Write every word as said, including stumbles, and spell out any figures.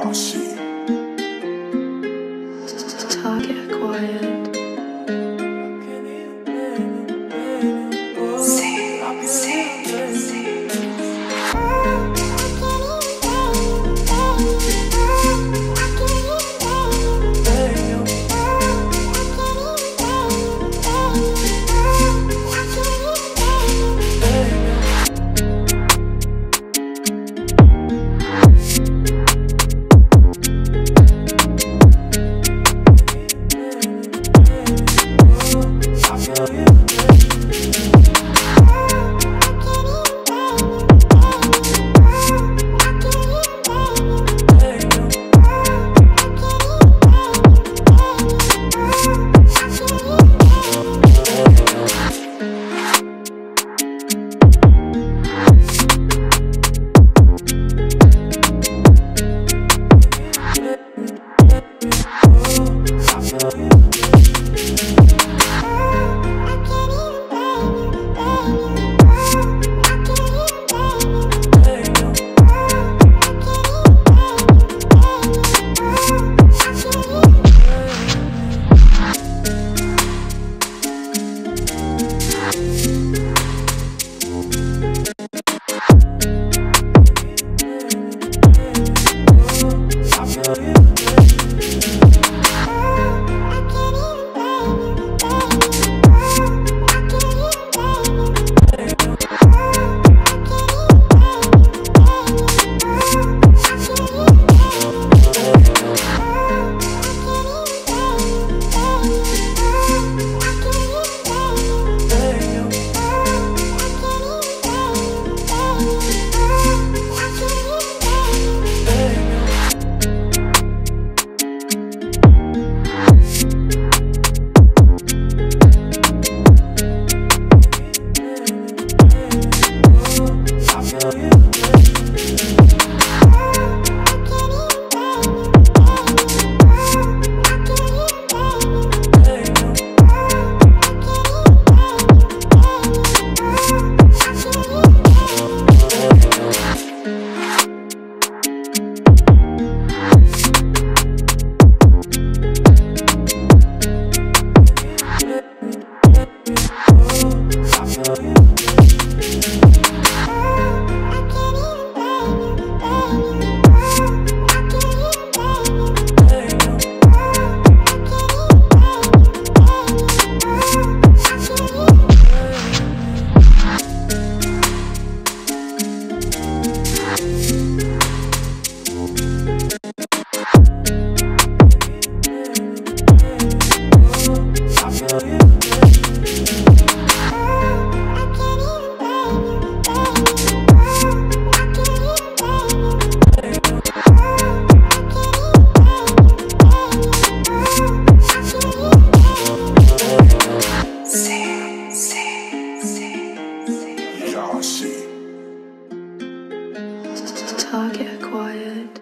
I'll see. Talk it quiet. Say, say, say. Talk it quiet.